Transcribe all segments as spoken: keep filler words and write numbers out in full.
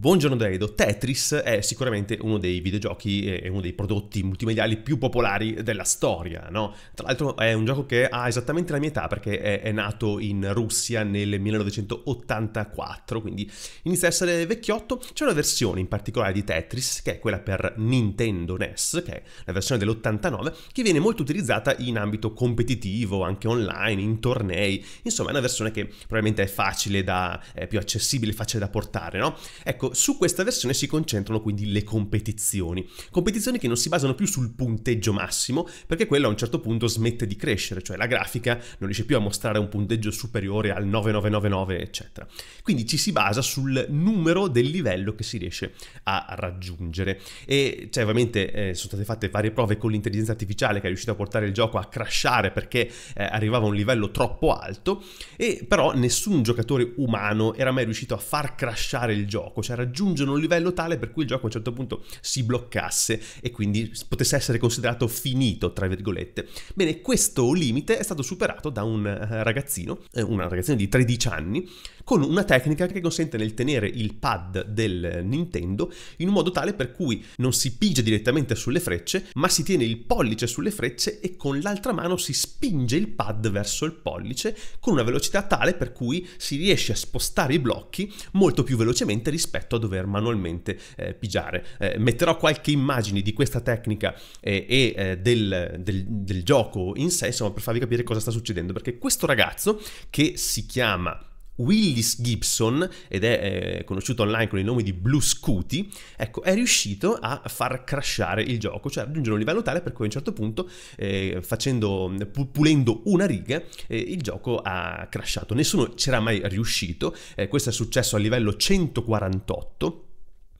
Buongiorno Daido, Tetris è sicuramente uno dei videogiochi e uno dei prodotti multimediali più popolari della storia, no? Tra l'altro è un gioco che ha esattamente la mia età perché è, è nato in Russia nel millenovecentottantaquattro, quindi inizia a essere vecchiotto. C'è una versione in particolare di Tetris, che è quella per Nintendo N E S, che è la versione dell'ottantanove, che viene molto utilizzata in ambito competitivo, anche online, in tornei. Insomma è una versione che probabilmente è facile da, è più accessibile, facile da portare, no? Ecco, su questa versione si concentrano quindi le competizioni, competizioni che non si basano più sul punteggio massimo, perché quello a un certo punto smette di crescere, cioè la grafica non riesce più a mostrare un punteggio superiore al novanovanovanove eccetera. Quindi ci si basa sul numero del livello che si riesce a raggiungere e cioè ovviamente eh, sono state fatte varie prove con l'intelligenza artificiale che è riuscita a portare il gioco a crashare perché eh, arrivava a un livello troppo alto, e però nessun giocatore umano era mai riuscito a far crashare il gioco, cioè raggiungere un livello tale per cui il gioco a un certo punto si bloccasse e quindi potesse essere considerato finito, tra virgolette. Bene, questo limite è stato superato da un ragazzino, una ragazzina di tredici anni, con una tecnica che consente nel tenere il pad del Nintendo in un modo tale per cui non si pigia direttamente sulle frecce, ma si tiene il pollice sulle frecce e con l'altra mano si spinge il pad verso il pollice con una velocità tale per cui si riesce a spostare i blocchi molto più velocemente rispetto a dover manualmente eh, pigiare. Eh, metterò qualche immagine di questa tecnica eh, e eh, del, del, del gioco in sé, insomma, per farvi capire cosa sta succedendo, perché questo ragazzo, che si chiama Willis Gibson ed è eh, conosciuto online con il nome di Blue Scooty, ecco, è riuscito a far crashare il gioco, cioè raggiungere un livello tale per cui a un certo punto eh, facendo, pulendo una riga eh, il gioco ha crashato. Nessuno c'era mai riuscito, eh, questo è successo a livello centoquarantotto.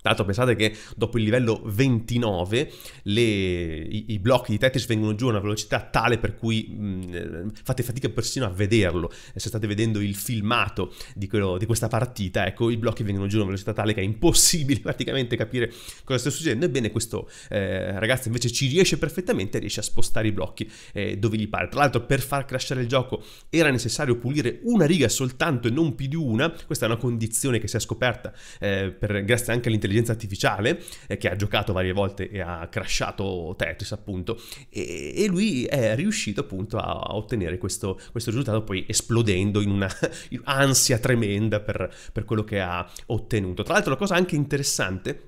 Tra l'altro pensate che dopo il livello ventinove le, i, i blocchi di Tetris vengono giù a una velocità tale per cui mh, fate fatica persino a vederlo. Se state vedendo il filmato di, quello, di questa partita, ecco, i blocchi vengono giù a una velocità tale che è impossibile praticamente capire cosa sta succedendo. Ebbene questo eh, ragazzo invece ci riesce perfettamente, riesce a spostare i blocchi eh, dove gli pare. Tra l'altro per far crashare il gioco era necessario pulire una riga soltanto e non più di una. Questa è una condizione che si è scoperta eh, per, grazie anche all'intelligenza artificiale eh, che ha giocato varie volte e ha crashato Tetris appunto, e, e lui è riuscito appunto a, a ottenere questo, questo risultato, poi esplodendo in una in ansia tremenda per, per quello che ha ottenuto. Tra l'altro la cosa anche interessante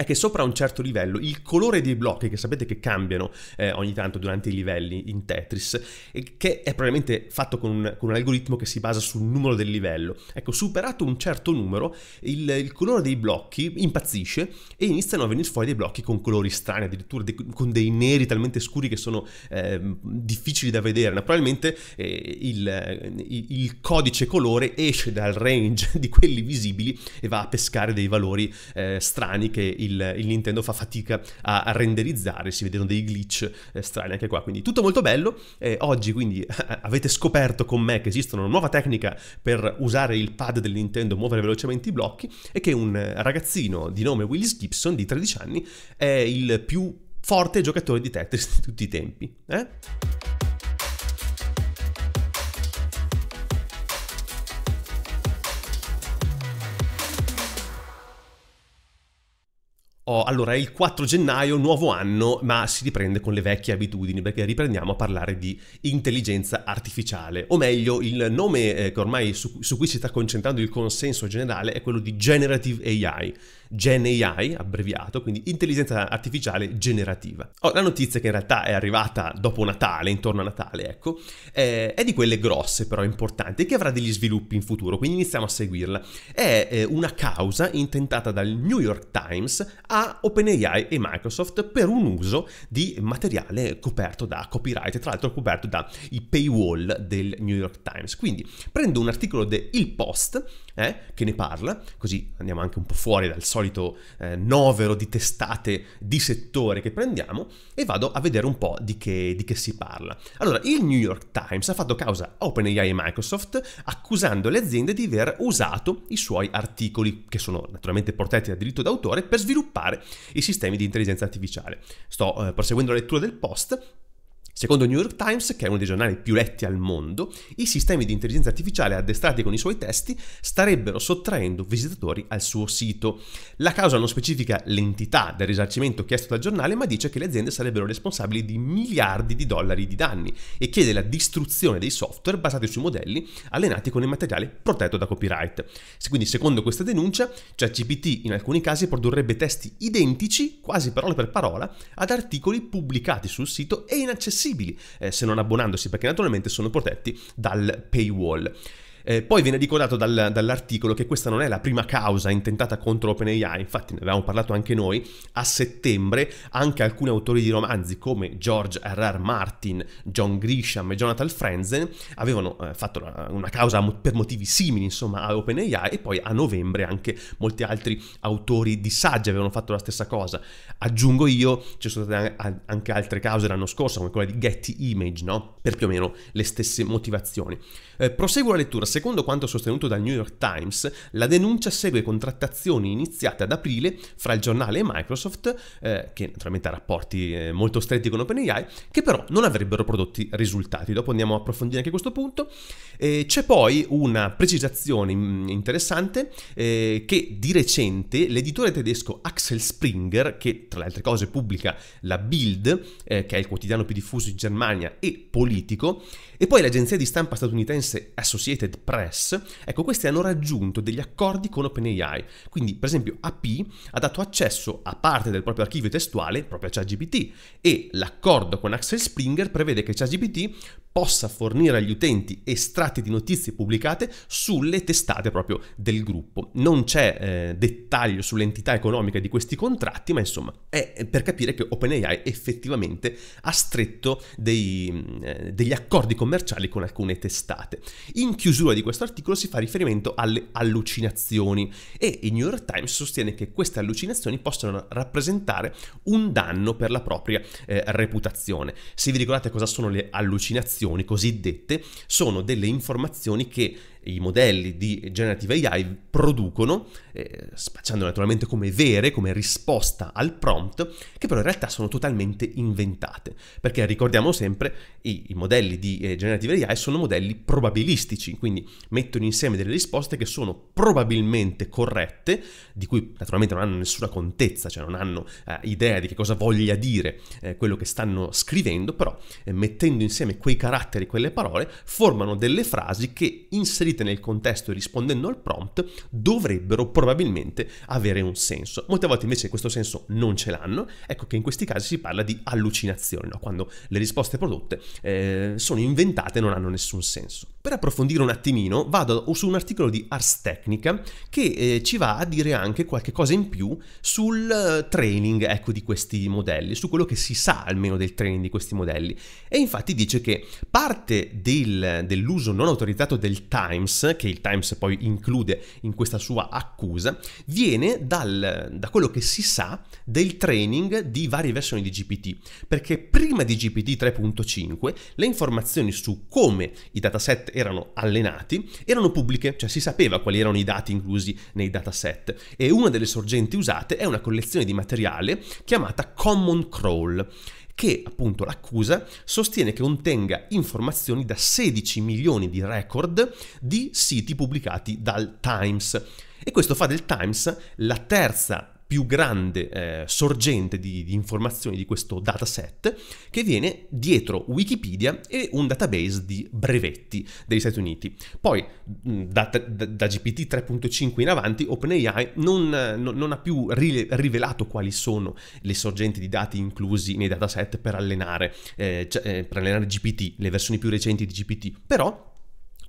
è che sopra un certo livello il colore dei blocchi, che sapete che cambiano eh, ogni tanto durante i livelli in Tetris, e che è probabilmente fatto con un, con un algoritmo che si basa sul numero del livello, ecco, superato un certo numero il, il colore dei blocchi impazzisce e iniziano a venire fuori dei blocchi con colori strani, addirittura de, con dei neri talmente scuri che sono eh, difficili da vedere. Naturalmente eh, il, il, il codice colore esce dal range di quelli visibili e va a pescare dei valori eh, strani che il Il, il Nintendo fa fatica a, a renderizzare, si vedono dei glitch eh, strani anche qua, quindi tutto molto bello. Eh, oggi quindi avete scoperto con me che esiste una nuova tecnica per usare il pad del Nintendo, muovere velocemente i blocchi, e che un ragazzino di nome Willis Gibson di tredici anni è il più forte giocatore di Tetris di tutti i tempi. Eh? Oh, allora è il quattro gennaio, nuovo anno, ma si riprende con le vecchie abitudini, perché riprendiamo a parlare di intelligenza artificiale, o meglio il nome eh, che ormai su, su cui si sta concentrando il consenso generale è quello di Generative A I, Gen A I abbreviato, quindi intelligenza artificiale generativa. Oh, la notizia, che in realtà è arrivata dopo Natale, intorno a Natale, ecco, eh, è di quelle grosse però importanti, che avrà degli sviluppi in futuro, quindi iniziamo a seguirla. È eh, una causa intentata dal New York Times a OpenAI e Microsoft per un uso di materiale coperto da copyright, tra l'altro coperto dai paywall del New York Times. Quindi prendo un articolo de Il Post eh, che ne parla, così andiamo anche un po' fuori dal solito eh, novero di testate di settore che prendiamo, e vado a vedere un po' di che, di che si parla. Allora, il New York Times ha fatto causa a OpenAI e Microsoft accusando le aziende di aver usato i suoi articoli, che sono naturalmente protetti da diritto d'autore, per sviluppare i sistemi di intelligenza artificiale. Sto eh, proseguendo la lettura del post. Secondo il New York Times, che è uno dei giornali più letti al mondo, i sistemi di intelligenza artificiale addestrati con i suoi testi starebbero sottraendo visitatori al suo sito. La causa non specifica l'entità del risarcimento chiesto dal giornale, ma dice che le aziende sarebbero responsabili di miliardi di dollari di danni e chiede la distruzione dei software basati sui modelli allenati con il materiale protetto da copyright. Quindi, secondo questa denuncia, ChatGPT in alcuni casi produrrebbe testi identici, quasi parola per parola, ad articoli pubblicati sul sito e inaccessibili, Eh, se non abbonandosi, perché naturalmente sono protetti dal paywall. Eh, poi viene ricordato dal, dall'articolo che questa non è la prima causa intentata contro OpenAI, infatti ne avevamo parlato anche noi. A settembre anche alcuni autori di romanzi come George R R. Martin, John Grisham e Jonathan Frenzen avevano eh, fatto una, una causa per motivi simili, insomma, a OpenAI, e poi a novembre anche molti altri autori di saggi avevano fatto la stessa cosa. Aggiungo io, ci sono state anche altre cause l'anno scorso, come quella di Getty Image, no? Per più o meno le stesse motivazioni. Eh, proseguo la lettura. Secondo quanto sostenuto dal New York Times, la denuncia segue contrattazioni iniziate ad aprile fra il giornale e Microsoft, eh, che naturalmente ha rapporti eh, molto stretti con OpenAI, che però non avrebbero prodotti risultati. Dopo andiamo a approfondire anche questo punto. Eh, c'è poi una precisazione interessante, eh, che di recente l'editore tedesco Axel Springer, che tra le altre cose pubblica la Bild, eh, che è il quotidiano più diffuso in Germania, e Politico, e poi l'agenzia di stampa statunitense Associated Press, ecco, questi hanno raggiunto degli accordi con OpenAI. Quindi, per esempio, A P ha dato accesso a parte del proprio archivio testuale proprio a ChatGPT, e l'accordo con Axel Springer prevede che ChatGPT possa fornire agli utenti estratti di notizie pubblicate sulle testate proprio del gruppo. Non c'è eh, dettaglio sull'entità economica di questi contratti, ma insomma è per capire che OpenAI effettivamente ha stretto dei, eh, degli accordi commerciali con alcune testate. In chiusura di questo articolo si fa riferimento alle allucinazioni, e il New York Times sostiene che queste allucinazioni possono rappresentare un danno per la propria eh, reputazione. Se vi ricordate cosa sono le allucinazioni cosiddette, sono delle informazioni che i modelli di Generative A I producono, eh, spacciando naturalmente come vere, come risposta al prompt, che però in realtà sono totalmente inventate, perché ricordiamo sempre i, i modelli di eh, Generative A I sono modelli probabilistici, quindi mettono insieme delle risposte che sono probabilmente corrette, di cui naturalmente non hanno nessuna contezza, cioè non hanno eh, idea di che cosa voglia dire eh, quello che stanno scrivendo, però eh, mettendo insieme quei caratteri, quelle parole, formano delle frasi che, inserite nel contesto e rispondendo al prompt, dovrebbero probabilmente avere un senso. Molte volte invece questo senso non ce l'hanno. Ecco che in questi casi si parla di allucinazione, no? Quando le risposte prodotte eh, sono inventate e non hanno nessun senso. Per approfondire un attimino vado su un articolo di Ars Technica che eh, ci va a dire anche qualche cosa in più sul training, ecco, di questi modelli, su quello che si sa almeno del training di questi modelli. E infatti dice che parte del, dell'uso non autorizzato del Times, che il Times poi include in questa sua accusa, viene dal, da quello che si sa del training di varie versioni di G P T, perché prima di G P T tre punto cinque le informazioni su come i dataset erano allenati erano pubbliche, cioè si sapeva quali erano i dati inclusi nei dataset, e una delle sorgenti usate è una collezione di materiale chiamata Common Crawl, che appunto l'accusa sostiene che contenga informazioni da sedici milioni di record di siti pubblicati dal Times, e questo fa del Times la terza più grande eh, sorgente di, di informazioni di questo dataset, che viene dietro Wikipedia e un database di brevetti degli Stati Uniti. Poi da, da, da G P T tre punto cinque in avanti OpenAI non, non, non ha più rile, rivelato quali sono le sorgenti di dati inclusi nei dataset per allenare, eh, per allenare G P T, le versioni più recenti di G P T, però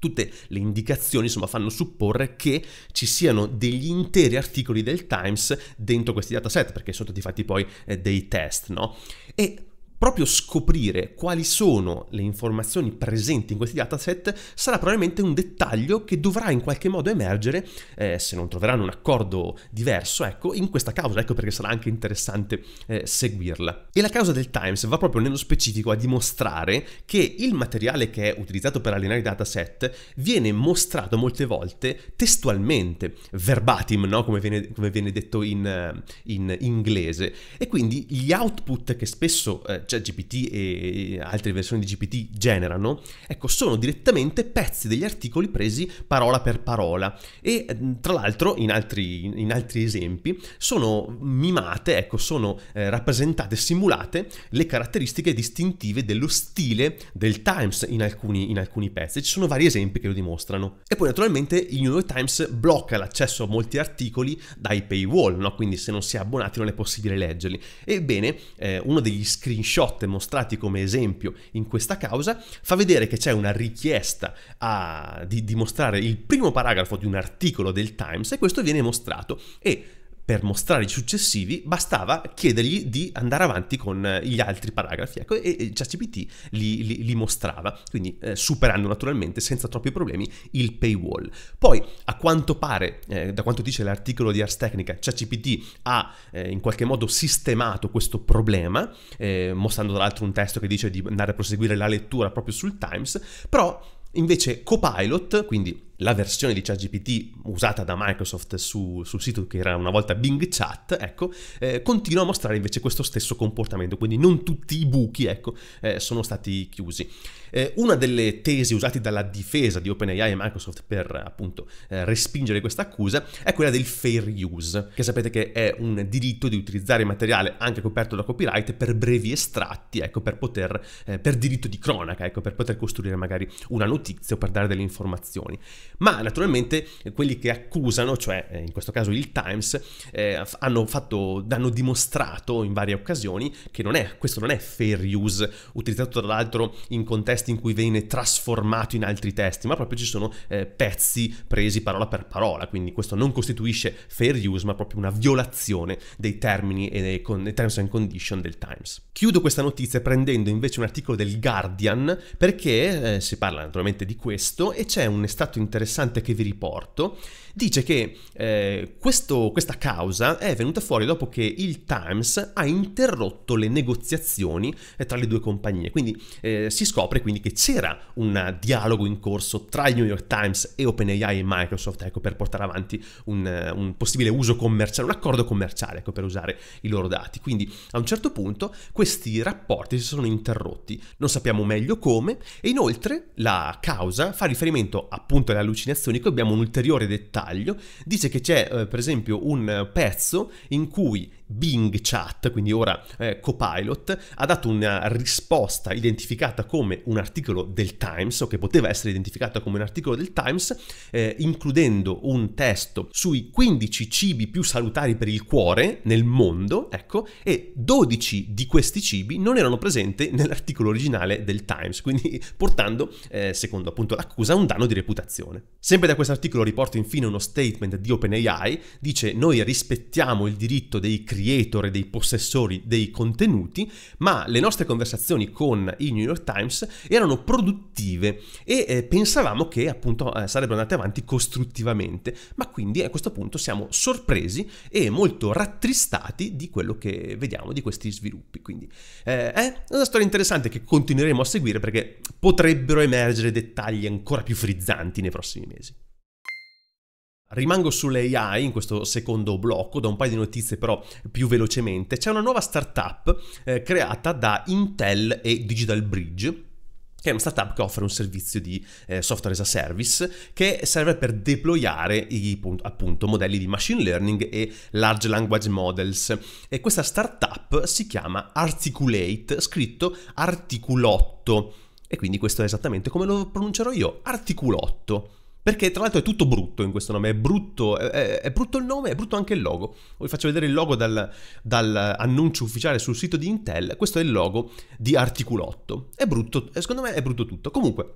tutte le indicazioni, insomma, fanno supporre che ci siano degli interi articoli del Times dentro questi dataset, perché sono stati fatti poi eh, dei test, no? E proprio scoprire quali sono le informazioni presenti in questi dataset sarà probabilmente un dettaglio che dovrà in qualche modo emergere, eh, se non troveranno un accordo diverso, ecco, in questa causa, ecco perché sarà anche interessante eh, seguirla. E la causa del Times va proprio nello specifico a dimostrare che il materiale che è utilizzato per allenare i dataset viene mostrato molte volte testualmente, verbatim, no? come, viene, come viene detto in, in inglese, e quindi gli output che spesso eh, ChatGPT e altre versioni di G P T generano, ecco, sono direttamente pezzi degli articoli presi parola per parola, e tra l'altro in altri, in altri esempi sono mimate, ecco, sono eh, rappresentate, simulate le caratteristiche distintive dello stile del Times in alcuni, in alcuni pezzi. Ci sono vari esempi che lo dimostrano. E poi naturalmente il New York Times blocca l'accesso a molti articoli dai paywall, no? Quindi se non si è abbonati non è possibile leggerli. Ebbene, eh, uno degli screenshot mostrati come esempio in questa causa fa vedere che c'è una richiesta a, di, di mostrare il primo paragrafo di un articolo del Times, e questo viene mostrato, e per mostrare i successivi bastava chiedergli di andare avanti con gli altri paragrafi, ecco, e ChatGPT li, li, li mostrava, quindi eh, superando naturalmente senza troppi problemi il paywall. Poi a quanto pare, eh, da quanto dice l'articolo di Ars Technica, ChatGPT ha eh, in qualche modo sistemato questo problema, eh, mostrando tra l'altro un testo che dice di andare a proseguire la lettura proprio sul Times, però invece Copilot, quindi la versione di ChatGPT usata da Microsoft su, sul sito che era una volta Bing Chat, ecco, eh, continua a mostrare invece questo stesso comportamento, quindi non tutti i buchi, ecco, eh, sono stati chiusi. Eh, una delle tesi usate dalla difesa di OpenAI e Microsoft per appunto eh, respingere questa accusa è quella del Fair Use, che sapete che è un diritto di utilizzare materiale anche coperto da copyright per brevi estratti, ecco, per poter, eh, per diritto di cronaca, ecco, per poter costruire magari una notizia o per dare delle informazioni. Ma naturalmente quelli che accusano, cioè in questo caso il Times, eh, hanno, fatto, hanno dimostrato in varie occasioni che non è, questo non è fair use, utilizzato tra l'altro in contesti in cui viene trasformato in altri testi, ma proprio ci sono eh, pezzi presi parola per parola, quindi questo non costituisce fair use, ma proprio una violazione dei termini e dei, con, dei terms and condition del Times. Chiudo questa notizia prendendo invece un articolo del Guardian, perché eh, si parla naturalmente di questo e c'è un estratto interessante interessante che vi riporto. Dice che eh, questo, questa causa è venuta fuori dopo che il Times ha interrotto le negoziazioni eh, tra le due compagnie, quindi eh, si scopre quindi che c'era un dialogo in corso tra il New York Times e OpenAI e Microsoft, ecco, per portare avanti un, un possibile uso commerciale, un accordo commerciale, ecco, per usare i loro dati. Quindi a un certo punto questi rapporti si sono interrotti, non sappiamo meglio come, e inoltre la causa fa riferimento appunto alle allucinazioni. Qui abbiamo un ulteriore dettaglio, dice che c'è eh, per esempio un pezzo in cui Bing Chat, quindi ora eh, Copilot, ha dato una risposta identificata come un articolo del Times, o che poteva essere identificata come un articolo del Times, eh, includendo un testo sui quindici cibi più salutari per il cuore nel mondo, ecco, e dodici di questi cibi non erano presenti nell'articolo originale del Times, quindi portando, eh, secondo appunto l'accusa, un danno di reputazione. Sempre da questo articolo riporto infine uno statement di OpenAI, dice: noi rispettiamo il diritto dei creatori, creator e dei possessori dei contenuti, ma le nostre conversazioni con il New York Times erano produttive e eh, pensavamo che appunto eh, sarebbero andate avanti costruttivamente, ma quindi a questo punto siamo sorpresi e molto rattristati di quello che vediamo, di questi sviluppi. Quindi eh, è una storia interessante che continueremo a seguire, perché potrebbero emergere dettagli ancora più frizzanti nei prossimi mesi. Rimango sulle A I in questo secondo blocco, da un paio di notizie però più velocemente. C'è una nuova startup eh, creata da Intel e Digital Bridge, che è una startup che offre un servizio di eh, software as a service che serve per deployare i, appunto, modelli di machine learning e large language models. E questa startup si chiama Articul eight, scritto Articul otto, e quindi questo è esattamente come lo pronuncerò io, Articul otto. Perché tra l'altro è tutto brutto in questo nome, è brutto, è, è brutto il nome, è brutto anche il logo. Vi faccio vedere il logo dal, dal annuncio ufficiale sul sito di Intel. Questo è il logo di Articul otto. È brutto, secondo me è brutto tutto. Comunque,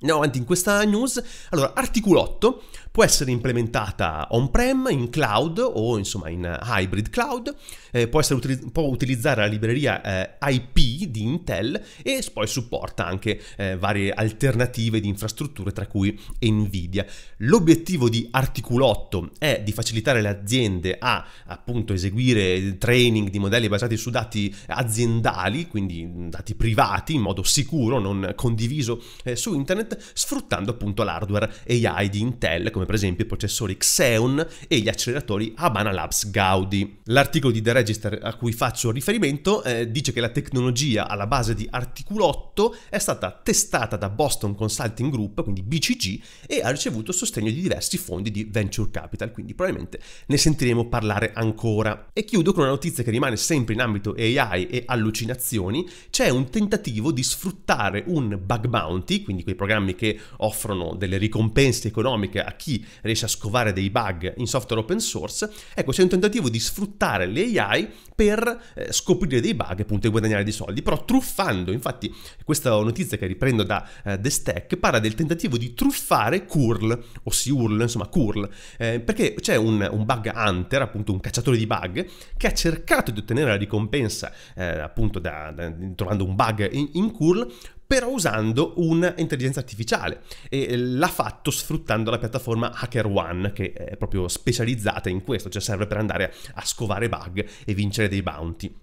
andiamo avanti in questa news. Allora, Articul otto può essere implementata on-prem, in cloud o insomma in hybrid cloud, eh, può, essere, può utilizzare la libreria eh, I P di Intel e poi supporta anche eh, varie alternative di infrastrutture, tra cui Nvidia. L'obiettivo di Articul otto è di facilitare le aziende a appunto eseguire training di modelli basati su dati aziendali, quindi dati privati in modo sicuro, non condiviso eh, su internet, internet, sfruttando appunto l'hardware A I di Intel, come per esempio i processori Xeon e gli acceleratori Habana Labs Gaudi. L'articolo di The Register a cui faccio riferimento eh, dice che la tecnologia alla base di Articul otto è stata testata da Boston Consulting Group, quindi B C G, e ha ricevuto sostegno di diversi fondi di venture capital, quindi probabilmente ne sentiremo parlare ancora. E chiudo con una notizia che rimane sempre in ambito A I e allucinazioni. C'è un tentativo di sfruttare un bug bounty, quindi quei programmi che offrono delle ricompense economiche a chi riesce a scovare dei bug in software open source. Ecco, c'è un tentativo di sfruttare le A I per eh, scoprire dei bug, appunto, e guadagnare dei soldi, però truffando. Infatti questa notizia che riprendo da eh, The Stack parla del tentativo di truffare Curl, o si U R L, insomma Curl, eh, perché c'è un, un bug hunter, appunto un cacciatore di bug, che ha cercato di ottenere la ricompensa eh, appunto da, da, trovando un bug in, in Curl, però usando un'intelligenza artificiale, e l'ha fatto sfruttando la piattaforma HackerOne, che è proprio specializzata in questo, cioè serve per andare a scovare bug e vincere dei bounty.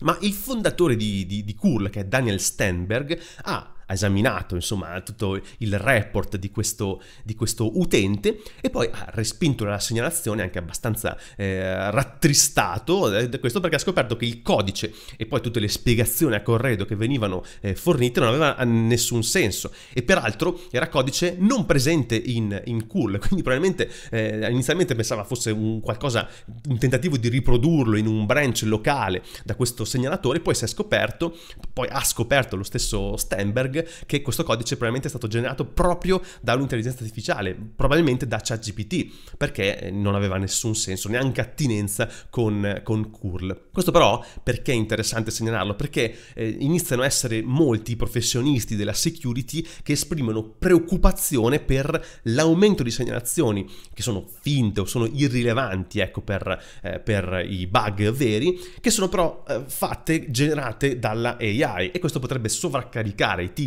Ma il fondatore di, di, di Curl, che è Daniel Sternberg, ha Ha esaminato insomma tutto il report di questo, di questo utente, e poi ha respinto la segnalazione anche abbastanza eh, rattristato, eh, questo perché ha scoperto che il codice e poi tutte le spiegazioni a corredo che venivano eh, fornite non aveva nessun senso, e peraltro era codice non presente in, in Curl, quindi probabilmente eh, inizialmente pensava fosse un qualcosa, un tentativo di riprodurlo in un branch locale da questo segnalatore. Poi si è scoperto, poi ha scoperto lo stesso Sternberg, che questo codice probabilmente è stato generato proprio da un'intelligenza artificiale, probabilmente da ChatGPT, perché non aveva nessun senso, neanche attinenza con, con Curl. Questo però perché è interessante segnalarlo? Perché eh, iniziano a essere molti i professionisti della security che esprimono preoccupazione per l'aumento di segnalazioni che sono finte o sono irrilevanti, ecco, per, eh, per i bug veri, che sono però eh, fatte, generate dalla A I, e questo potrebbe sovraccaricare i team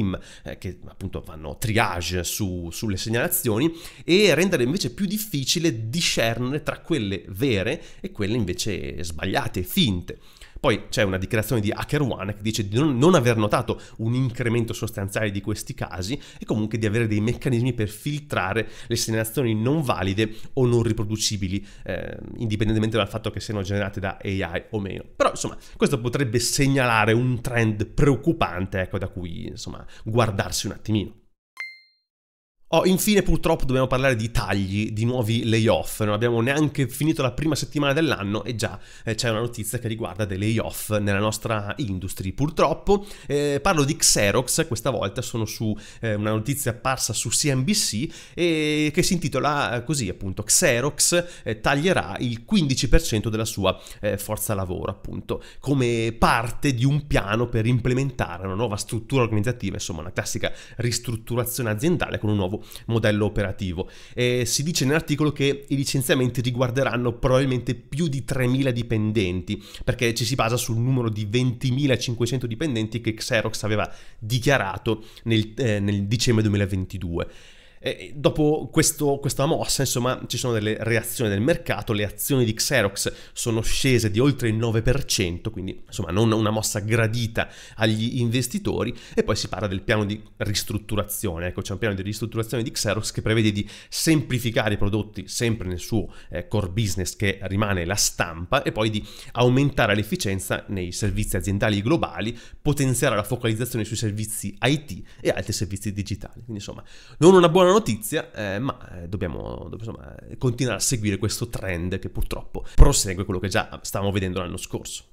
che appunto fanno triage su, sulle segnalazioni, e rendere invece più difficile discernere tra quelle vere e quelle invece sbagliate, finte. Poi c'è una dichiarazione di HackerOne che dice di non, non aver notato un incremento sostanziale di questi casi, e comunque di avere dei meccanismi per filtrare le segnalazioni non valide o non riproducibili, eh, indipendentemente dal fatto che siano generate da A I o meno. Però insomma questo potrebbe segnalare un trend preoccupante, ecco, da cui insomma guardarsi un attimino. Oh, infine purtroppo dobbiamo parlare di tagli, di nuovi layoff. Non abbiamo neanche finito la prima settimana dell'anno e già eh, c'è una notizia che riguarda dei layoff nella nostra industria, purtroppo. Eh, parlo di Xerox, questa volta sono su eh, una notizia apparsa su C N B C e che si intitola eh, così, appunto: Xerox eh, taglierà il quindici per cento della sua eh, forza lavoro, appunto, come parte di un piano per implementare una nuova struttura organizzativa, insomma una classica ristrutturazione aziendale con un nuovo modello operativo. Eh, si dice nell'articolo che i licenziamenti riguarderanno probabilmente più di tremila dipendenti, perché ci si basa sul numero di ventimilacinquecento dipendenti che Xerox aveva dichiarato nel, eh, nel dicembre duemilaventidue. E dopo questo, questa mossa, insomma, ci sono delle reazioni del mercato. Le azioni di Xerox sono scese di oltre il nove per cento, quindi insomma non una mossa gradita agli investitori. E poi si parla del piano di ristrutturazione. Ecco, c'è un piano di ristrutturazione di Xerox che prevede di semplificare i prodotti, sempre nel suo eh, core business, che rimane la stampa, e poi di aumentare l'efficienza nei servizi aziendali globali, potenziare la focalizzazione sui servizi I T e altri servizi digitali. Quindi insomma non una buona notizia, eh, ma dobbiamo, dobbiamo insomma, continuare a seguire questo trend che purtroppo prosegue quello che già stavamo vedendo l'anno scorso.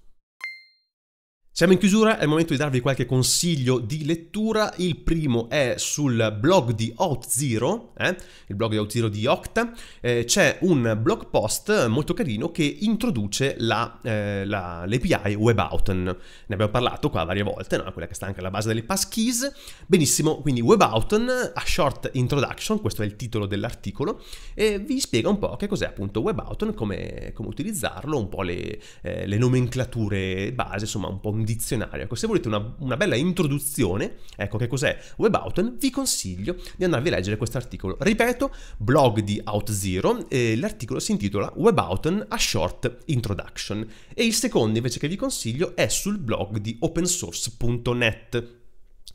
Siamo in chiusura, è il momento di darvi qualche consiglio di lettura. Il primo è sul blog di OutZero, eh? il blog di OutZero di Okta. Eh, c'è un blog post molto carino che introduce la, eh, la, l'A P I WebAuthn. Ne abbiamo parlato qua varie volte, no? Quella che sta anche alla base delle passkeys. Benissimo, quindi WebAuthn, a short introduction, questo è il titolo dell'articolo, e vi spiega un po' che cos'è appunto WebAuthn, come, come utilizzarlo, un po' le, eh, le nomenclature base, insomma un po' un dizionario. Ecco, se volete una, una bella introduzione, ecco che cos'è WebAuthn, vi consiglio di andarvi a leggere questo articolo. Ripeto, blog di OutZero, e l'articolo si intitola WebAuthn a short introduction. E il secondo invece che vi consiglio è sul blog di opensource punto net.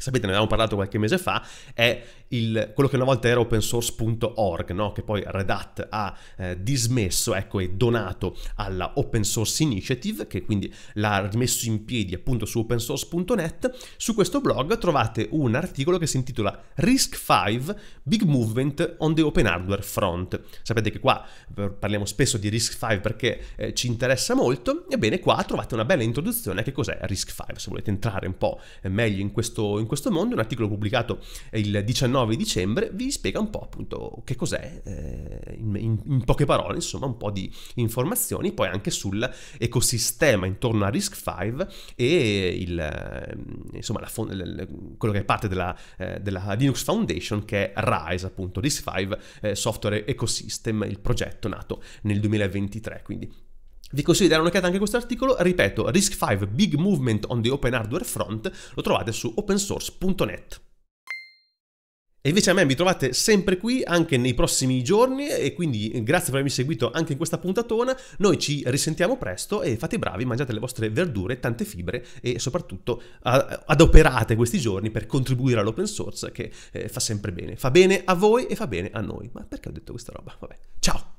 sapete, ne avevamo parlato qualche mese fa, è il, quello che una volta era open source punto org, no? Che poi Red Hat ha eh, dismesso, ecco, e donato alla Open Source Initiative, che quindi l'ha rimesso in piedi appunto su open source punto net. Su questo blog trovate un articolo che si intitola risc V Big Movement on the Open Hardware Front. Sapete che qua parliamo spesso di risc V perché eh, ci interessa molto. Ebbene, qua trovate una bella introduzione a che cos'è risc V, se volete entrare un po' meglio in questo, in questo mondo. Un articolo pubblicato il diciannove dicembre vi spiega un po' appunto che cos'è, eh, in, in, in poche parole, insomma, un po' di informazioni, poi anche sull'ecosistema intorno a risc V e il, insomma, la, quello che è parte della, eh, della Linux Foundation, che è RISE, appunto, risc V eh, Software Ecosystem, il progetto nato nel duemilaventitré, quindi vi consiglio di dare un'occhiata anche a questo articolo. Ripeto, risc V Big Movement on the Open Hardware Front, lo trovate su open source punto net. E invece a me mi trovate sempre qui anche nei prossimi giorni, e quindi grazie per avermi seguito anche in questa puntatona. Noi ci risentiamo presto, e fate i bravi, mangiate le vostre verdure, tante fibre, e soprattutto adoperate questi giorni per contribuire all'open source, che eh, fa sempre bene. Fa bene a voi e fa bene a noi. Ma perché ho detto questa roba? Vabbè, ciao!